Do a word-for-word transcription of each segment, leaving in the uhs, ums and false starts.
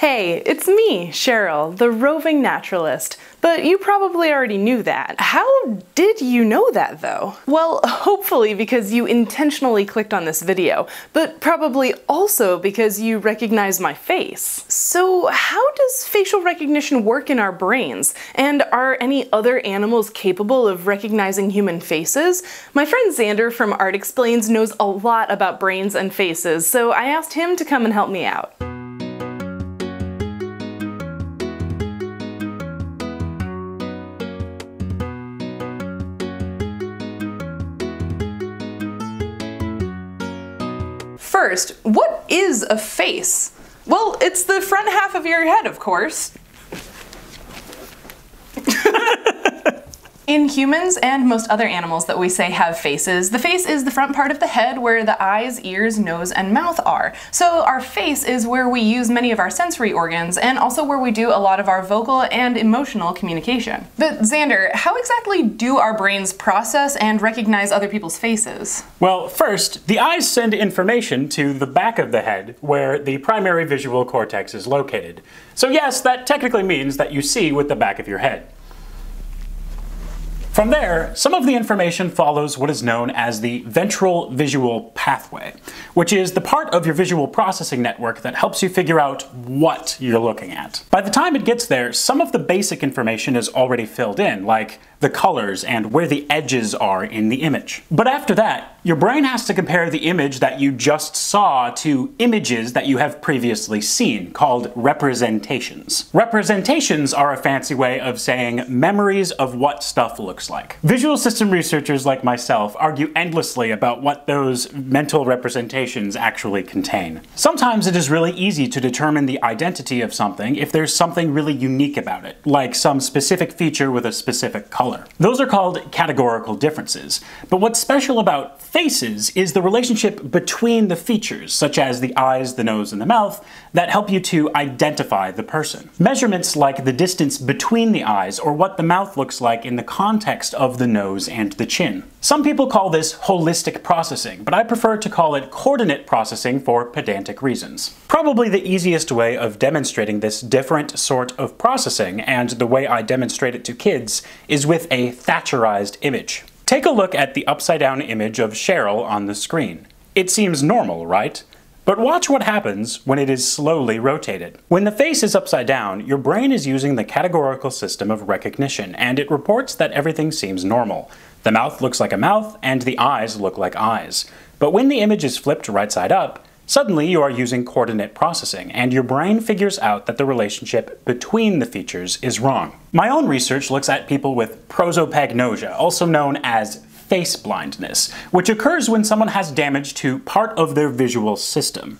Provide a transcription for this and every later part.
Hey, it's me, Cheryl, the Roving Naturalist, but you probably already knew that. How did you know that, though? Well, hopefully because you intentionally clicked on this video, but probably also because you recognize my face. So how does facial recognition work in our brains? And are any other animals capable of recognizing human faces? My friend Xander from ARTexplains knows a lot about brains and faces, so I asked him to come and help me out. First, what is a face? Well, it's the front half of your head, of course. In humans and most other animals that we say have faces, the face is the front part of the head where the eyes, ears, nose, and mouth are. So our face is where we use many of our sensory organs and also where we do a lot of our vocal and emotional communication. But Xander, how exactly do our brains process and recognize other people's faces? Well, first, the eyes send information to the back of the head where the primary visual cortex is located. So yes, that technically means that you see with the back of your head. From there, some of the information follows what is known as the ventral visual pathway, which is the part of your visual processing network that helps you figure out what you're looking at. By the time it gets there, some of the basic information is already filled in, like the colors and where the edges are in the image. But after that, your brain has to compare the image that you just saw to images that you have previously seen, called representations. Representations are a fancy way of saying memories of what stuff looks like. Visual system researchers like myself argue endlessly about what those mental representations actually contain. Sometimes it is really easy to determine the identity of something if there's something really unique about it, like some specific feature with a specific color. Those are called categorical differences. But what's special about faces is the relationship between the features, such as the eyes, the nose, and the mouth, that help you to identify the person. Measurements like the distance between the eyes or what the mouth looks like in the context of the nose and the chin. Some people call this holistic processing, but I prefer to call it coordinate processing for pedantic reasons. Probably the easiest way of demonstrating this different sort of processing, and the way I demonstrate it to kids, is with a thatcherized image. Take a look at the upside-down image of Cheryl on the screen. It seems normal, right? But watch what happens when it is slowly rotated. When the face is upside down, your brain is using the categorical system of recognition, and it reports that everything seems normal. The mouth looks like a mouth, and the eyes look like eyes. But when the image is flipped right side up, suddenly you are using coordinate processing, and your brain figures out that the relationship between the features is wrong. My own research looks at people with prosopagnosia, also known as face blindness, which occurs when someone has damage to part of their visual system.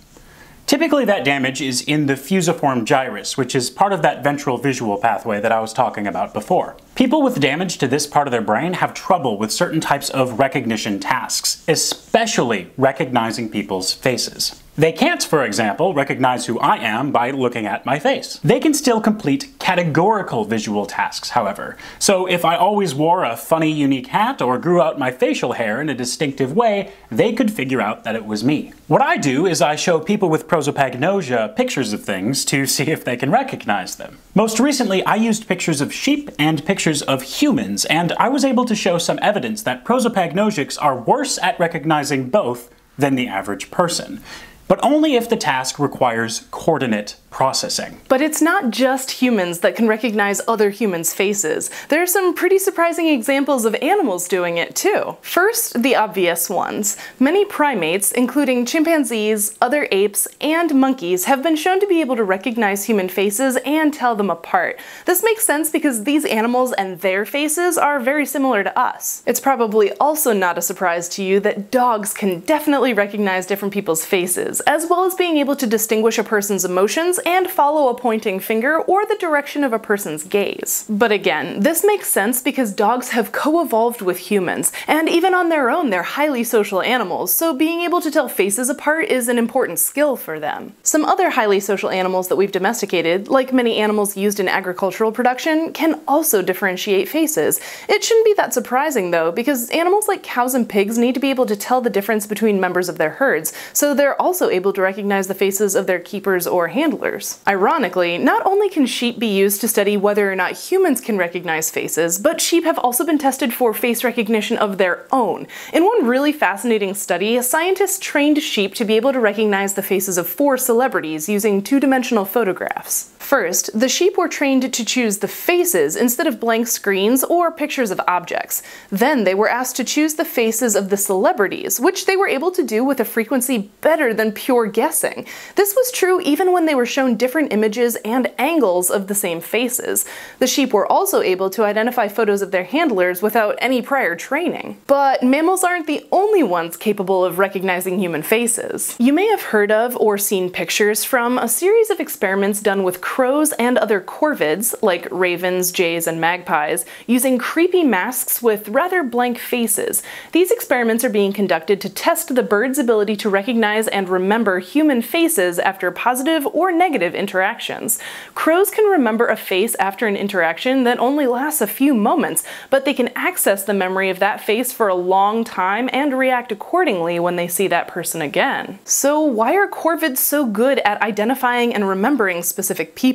Typically that damage is in the fusiform gyrus, which is part of that ventral visual pathway that I was talking about before. People with damage to this part of their brain have trouble with certain types of recognition tasks, especially recognizing people's faces. They can't, for example, recognize who I am by looking at my face. They can still complete categorical visual tasks, however. So if I always wore a funny, unique hat or grew out my facial hair in a distinctive way, they could figure out that it was me. What I do is I show people with prosopagnosia pictures of things to see if they can recognize them. Most recently, I used pictures of sheep and pictures of humans, and I was able to show some evidence that prosopagnosics are worse at recognizing both than the average person, but only if the task requires coordinate processing. But it's not just humans that can recognize other humans' faces. There are some pretty surprising examples of animals doing it too. First, the obvious ones. Many primates, including chimpanzees, other apes, and monkeys, have been shown to be able to recognize human faces and tell them apart. This makes sense because these animals and their faces are very similar to us. It's probably also not a surprise to you that dogs can definitely recognize different people's faces, as well as being able to distinguish a person's emotions and follow a pointing finger or the direction of a person's gaze. But again, this makes sense because dogs have co-evolved with humans, and even on their own they're highly social animals, so being able to tell faces apart is an important skill for them. Some other highly social animals that we've domesticated, like many animals used in agricultural production, can also differentiate faces. It shouldn't be that surprising though, because animals like cows and pigs need to be able to tell the difference between members of their herds, so they're also able to recognize the faces of their keepers or handlers. Ironically, not only can sheep be used to study whether or not humans can recognize faces, but sheep have also been tested for face recognition of their own. In one really fascinating study, scientists trained sheep to be able to recognize the faces of four celebrities using two-dimensional photographs. First, the sheep were trained to choose the faces instead of blank screens or pictures of objects. Then they were asked to choose the faces of the celebrities, which they were able to do with a frequency better than pure guessing. This was true even when they were shown different images and angles of the same faces. The sheep were also able to identify photos of their handlers without any prior training. But mammals aren't the only ones capable of recognizing human faces. You may have heard of or seen pictures from a series of experiments done with crows and other corvids, like ravens, jays, and magpies, using creepy masks with rather blank faces. These experiments are being conducted to test the bird's ability to recognize and remember human faces after positive or negative interactions. Crows can remember a face after an interaction that only lasts a few moments, but they can access the memory of that face for a long time and react accordingly when they see that person again. So why are corvids so good at identifying and remembering specific people?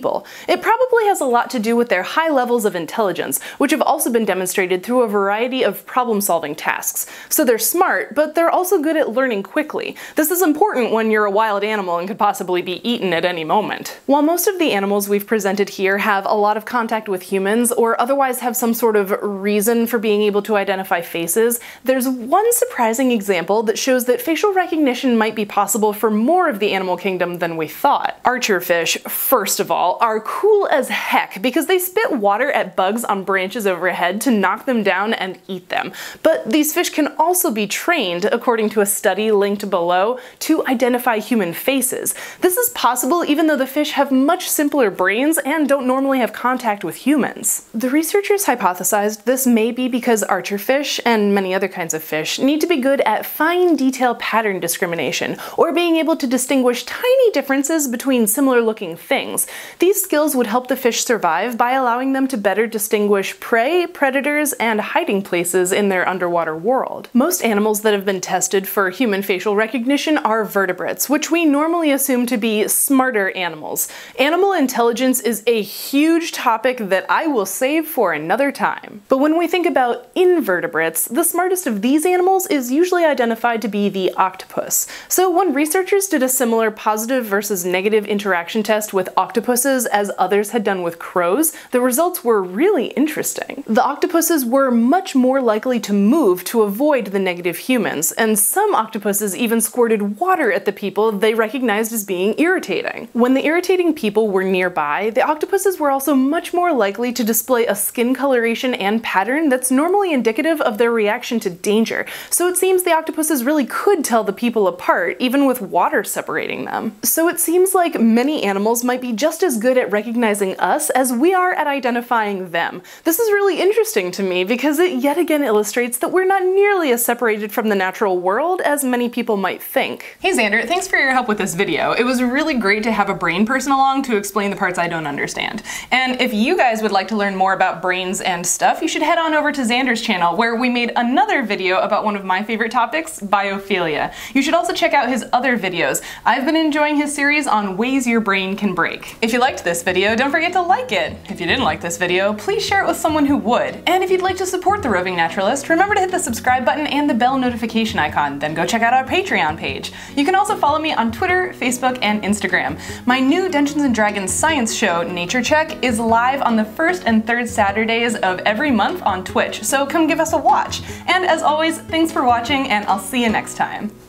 It probably has a lot to do with their high levels of intelligence, which have also been demonstrated through a variety of problem-solving tasks. So they're smart, but they're also good at learning quickly. This is important when you're a wild animal and could possibly be eaten at any moment. While most of the animals we've presented here have a lot of contact with humans or otherwise have some sort of reason for being able to identify faces, there's one surprising example that shows that facial recognition might be possible for more of the animal kingdom than we thought. Archerfish, first of all, are cool as heck because they spit water at bugs on branches overhead to knock them down and eat them. But these fish can also be trained, according to a study linked below, to identify human faces. This is possible even though the fish have much simpler brains and don't normally have contact with humans. The researchers hypothesized this may be because archerfish, and many other kinds of fish, need to be good at fine detail pattern discrimination, or being able to distinguish tiny differences between similar-looking things. These skills would help the fish survive by allowing them to better distinguish prey, predators, and hiding places in their underwater world. Most animals that have been tested for human facial recognition are vertebrates, which we normally assume to be smarter animals. Animal intelligence is a huge topic that I will save for another time. But when we think about invertebrates, the smartest of these animals is usually identified to be the octopus. So when researchers did a similar positive versus negative interaction test with octopuses as others had done with crows, the results were really interesting. The octopuses were much more likely to move to avoid the negative humans, and some octopuses even squirted water at the people they recognized as being irritating. When the irritating people were nearby, the octopuses were also much more likely to display a skin coloration and pattern that's normally indicative of their reaction to danger, so it seems the octopuses really could tell the people apart, even with water separating them. So it seems like many animals might be just as good at recognizing us as we are at identifying them. This is really interesting to me because it yet again illustrates that we're not nearly as separated from the natural world as many people might think. Hey Xander, thanks for your help with this video. It was really great to have a brain person along to explain the parts I don't understand. And if you guys would like to learn more about brains and stuff, you should head on over to Xander's channel where we made another video about one of my favorite topics, biophilia. You should also check out his other videos. I've been enjoying his series on ways your brain can break. If you liked this video, don't forget to like it. If you didn't like this video, please share it with someone who would. And if you'd like to support The Roving Naturalist, remember to hit the subscribe button and the bell notification icon, then go check out our Patreon page. You can also follow me on Twitter, Facebook, and Instagram. My new Dungeons and Dragons science show, Nature Check, is live on the first and third Saturdays of every month on Twitch, so come give us a watch. And as always, thanks for watching, and I'll see you next time.